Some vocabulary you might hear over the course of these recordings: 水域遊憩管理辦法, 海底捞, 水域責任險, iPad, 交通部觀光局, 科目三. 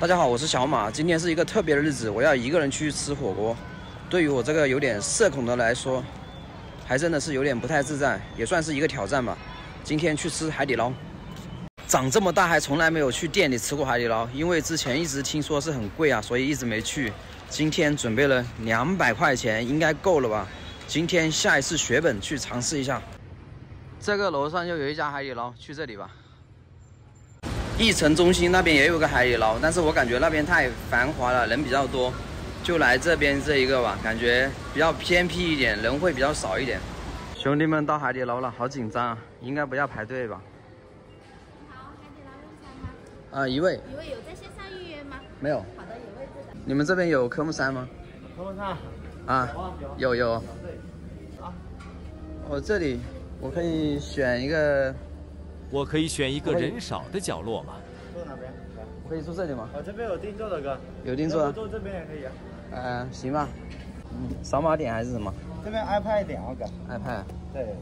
大家好，我是小马。今天是一个特别的日子，我要一个人去吃火锅。对于我这个有点社恐的来说，还真的是有点不太自在，也算是一个挑战吧。今天去吃海底捞，长这么大还从来没有去店里吃过海底捞，因为之前一直听说是很贵啊，所以一直没去。今天准备了200块钱，应该够了吧？今天下一次血本去尝试一下。这个楼上又有一家海底捞，去这里吧。 一城中心那边也有个海底捞，但是我感觉那边太繁华了，人比较多，就来这边这一个吧，感觉比较偏僻一点，人会比较少一点。兄弟们到海底捞了，好紧张啊，应该不要排队吧？好，海底捞一位。一位有在线上预约吗？没有。好的，有位置的。你们这边有科目3吗？科目3。啊，有。啊，我这里我可以选一个。 我可以选一个人少的角落吗？坐哪边？我可以坐这里吗？我这边有定做的哥，有定做的。坐这边也可以啊。行吧。扫码点还是什么？这边 iPad 点啊哥。iPad。对。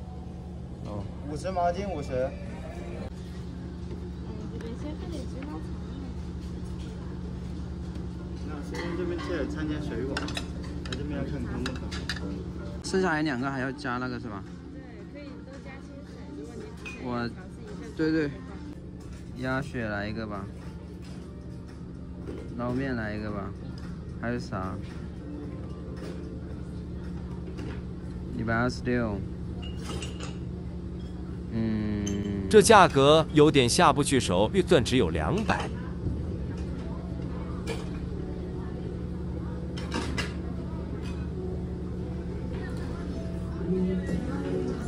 哦。50毛巾50。那先生这边记得参加水果，来这边要看疼不疼。剩下来2个还要加那个是吧？对，可以多加些水，如果你我。 对，鸭血来一个吧，捞面来一个吧，还有啥？126。这价格有点下不去手，预算只有200。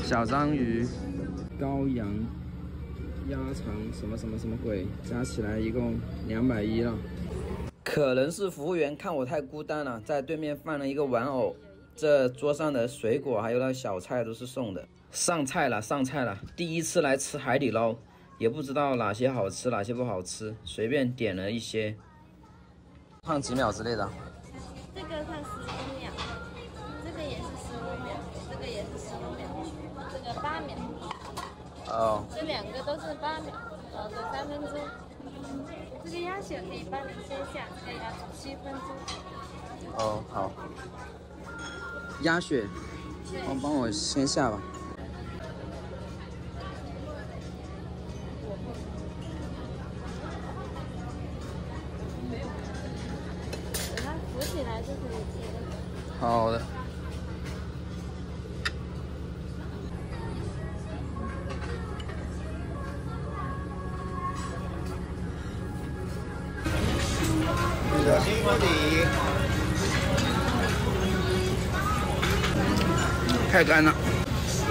小章鱼，羔羊。 鸭肠什么鬼，加起来一共210了。可能是服务员看我太孤单了，在对面放了一个玩偶。这桌上的水果还有那小菜都是送的。上菜了！第一次来吃海底捞，也不知道哪些好吃哪些不好吃，随便点了一些。烫几秒之类的。这个烫15秒，这个也是15秒，这个也是15秒，这个8秒。 哦， 这2个都是8秒，都3分钟。这个鸭血可以帮你切下，这个要7分钟。哦，好。鸭血，帮我先下吧。等它浮起来就可以切了。好的。 小心锅底，太干了，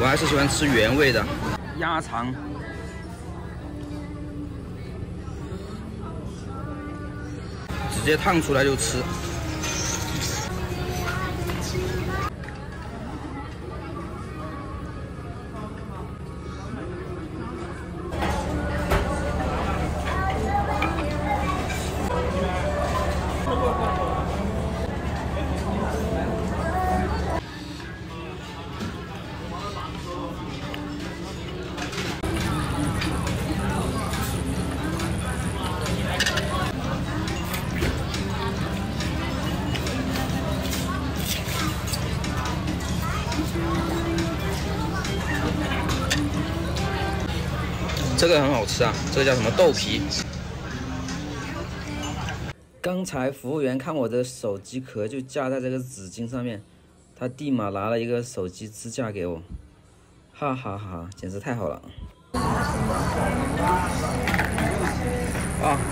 我还是喜欢吃原味的鸭肠。直接烫出来就吃。这个很好吃啊，这个叫什么豆皮？刚才服务员看我的手机壳就架在这个纸巾上面，他立马拿了一个手机支架给我，哈哈，简直太好了！啊，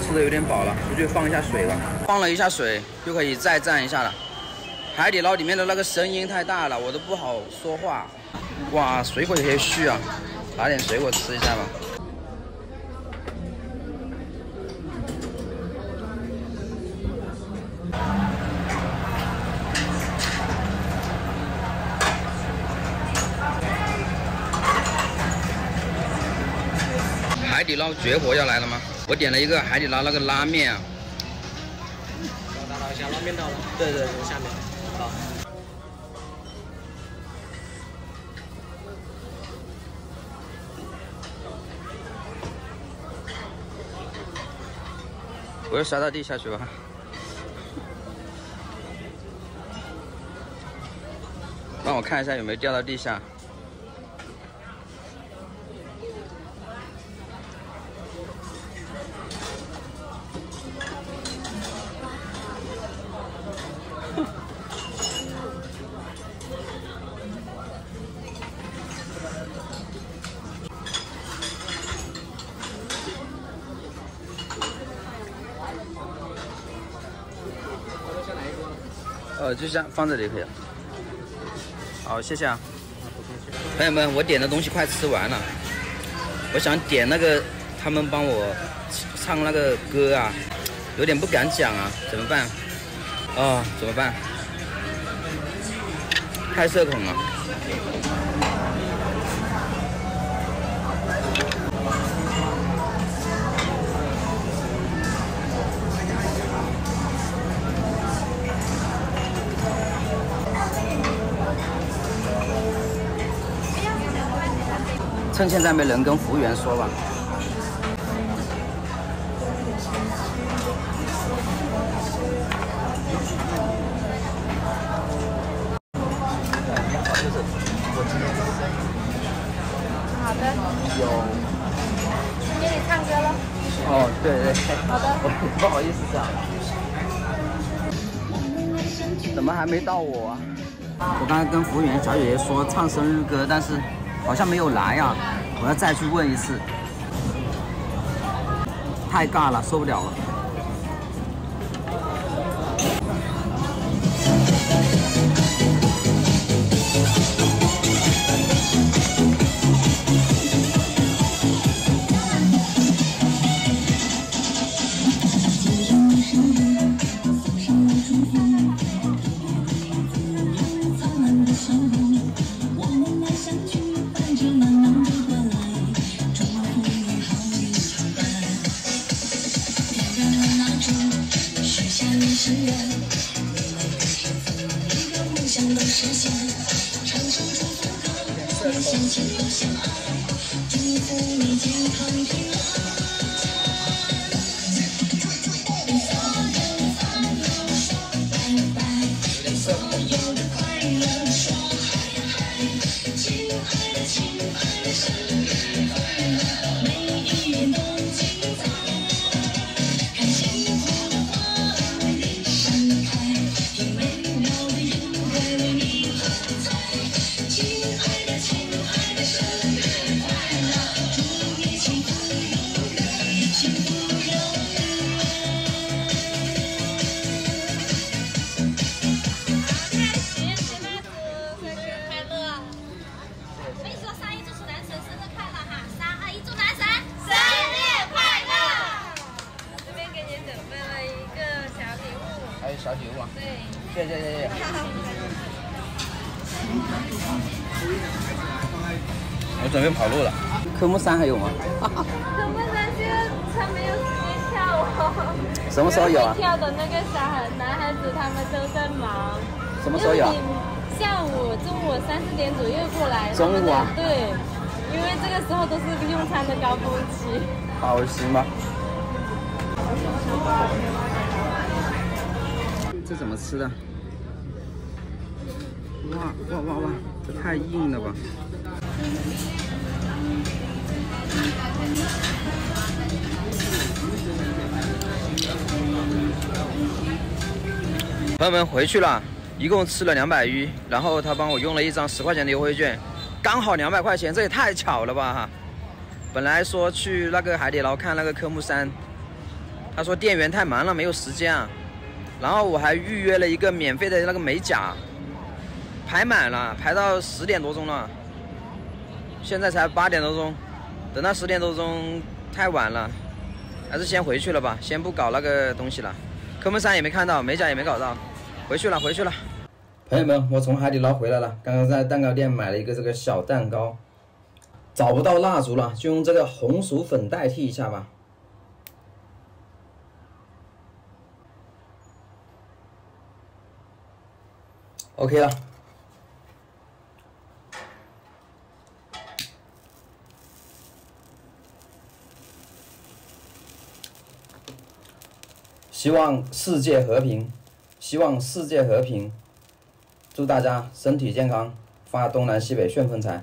吃的有点饱了，出去放一下水吧。放了一下水就可以再蘸一下了。海底捞里面的那个声音太大了，我都不好说话。哇，水果有些续啊，拿点水果吃一下吧。 海底捞绝活要来了吗？我点了一个海底捞那个拉面啊。我打扰一下，拉面到了。对，下面。好。我就摔到地下去吧。让我看一下有没有掉到地下。就这样放这里可以了。好，谢谢啊，朋友们，我点的东西快吃完了，我想点那个他们帮我唱那个歌啊，有点不敢讲啊，怎么办？哦，怎么办？太社恐了。趁现在没人，跟服务员说吧。好的。有。给你唱歌了。哦，对对。好的。不好意思讲。怎么还没到我啊？我刚才跟服务员小姐姐说唱生日歌，但是。 好像没有来啊！我要再去问一次，太尬了，受不了了。准备跑路了，科目三还有吗？科目三就他没有时间跳哦。什么时候有啊？跳的那个小男孩子他们都在忙。什么时候有啊？下午、中午3、4点左右过来。中午啊？对，因为这个时候都是用餐的高峰期。好吃吗？这怎么吃的？哇哇哇哇！这太硬了吧！ 朋友们回去了，一共吃了200余，然后他帮我用了一张10块钱的优惠券，刚好200块钱，这也太巧了吧哈！本来说去那个海底捞看那个科目三，他说店员太忙了没有时间啊，然后我还预约了一个免费的那个美甲，排满了，排到10点多钟了。 现在才8点多钟，等到10点多钟太晚了，还是先回去了吧，先不搞那个东西了。科目三也没看到，美甲也没搞到，回去了，回去了。朋友们，我从海底捞回来了，刚刚在蛋糕店买了一个这个小蛋糕，找不到蜡烛了，就用这个红薯粉代替一下吧。OK 了。希望世界和平，希望世界和平。祝大家身体健康，发东南西北旋风财。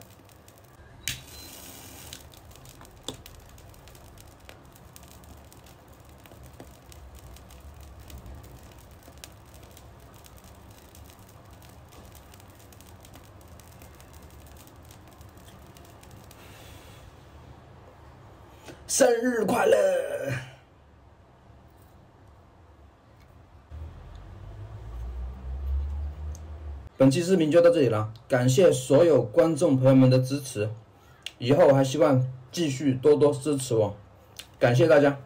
生日快乐！本期视频就到这里了，感谢所有观众朋友们的支持，以后还希望继续多多支持我，感谢大家。